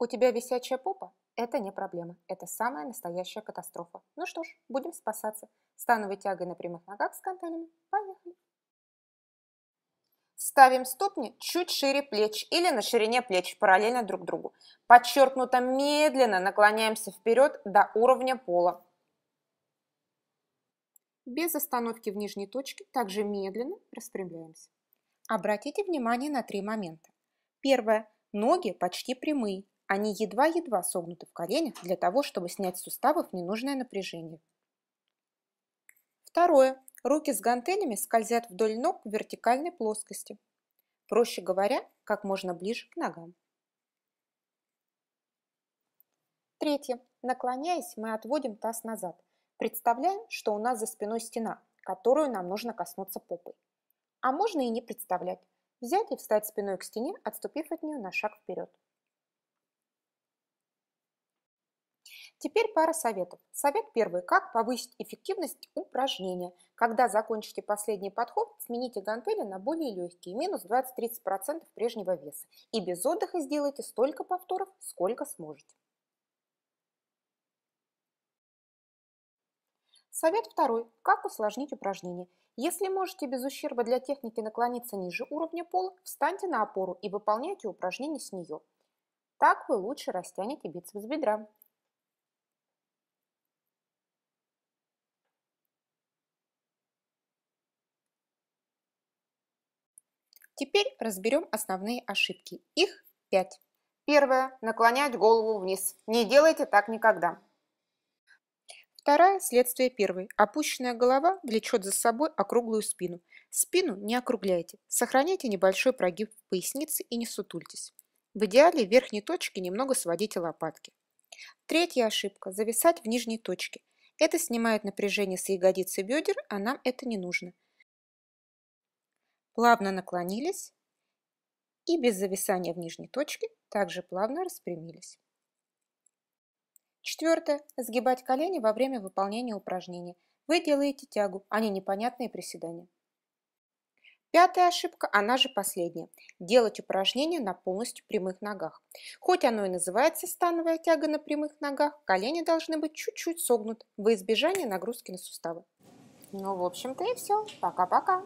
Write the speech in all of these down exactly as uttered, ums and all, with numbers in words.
У тебя висячая попа? Это не проблема. Это самая настоящая катастрофа. Ну что ж, будем спасаться. Становой тягой на прямых ногах с гантелями. Поехали. Ставим ступни чуть шире плеч или на ширине плеч, параллельно друг другу. Подчеркнуто медленно наклоняемся вперед до уровня пола. Без остановки в нижней точке также медленно распрямляемся. Обратите внимание на три момента. Первое. Ноги почти прямые. Они едва-едва согнуты в коленях для того, чтобы снять с суставов ненужное напряжение. Второе. Руки с гантелями скользят вдоль ног в вертикальной плоскости. Проще говоря, как можно ближе к ногам. Третье. Наклоняясь, мы отводим таз назад. Представляем, что у нас за спиной стена, которую нам нужно коснуться попой. А можно и не представлять. Взять и встать спиной к стене, отступив от нее на шаг вперед. Теперь пара советов. Совет первый. Как повысить эффективность упражнения. Когда закончите последний подход, смените гантели на более легкие, минус двадцать-тридцать процентов прежнего веса. И без отдыха сделайте столько повторов, сколько сможете. Совет второй. Как усложнить упражнение. Если можете без ущерба для техники наклониться ниже уровня пола, встаньте на опору и выполняйте упражнение с нее. Так вы лучше растянете бицепс бедра. Теперь разберем основные ошибки. Их пять. Первое. Наклонять голову вниз. Не делайте так никогда. Второе – следствие первой. Опущенная голова влечет за собой округлую спину. Спину не округляйте. Сохраняйте небольшой прогиб в пояснице и не сутультесь. В идеале в верхней точке немного сводите лопатки. Третья ошибка – зависать в нижней точке. Это снимает напряжение с ягодиц и бедер, а нам это не нужно. Плавно наклонились и без зависания в нижней точке также плавно распрямились. Четвертое. Сгибать колени во время выполнения упражнений. Вы делаете тягу, а не непонятные приседания. Пятая ошибка, она же последняя. Делать упражнения на полностью прямых ногах. Хоть оно и называется становая тяга на прямых ногах, колени должны быть чуть-чуть согнуты во избежание нагрузки на суставы. Ну, в общем-то и все. Пока-пока.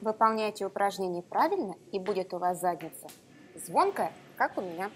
Выполняйте упражнения правильно, и будет у вас задница звонкая, как у меня.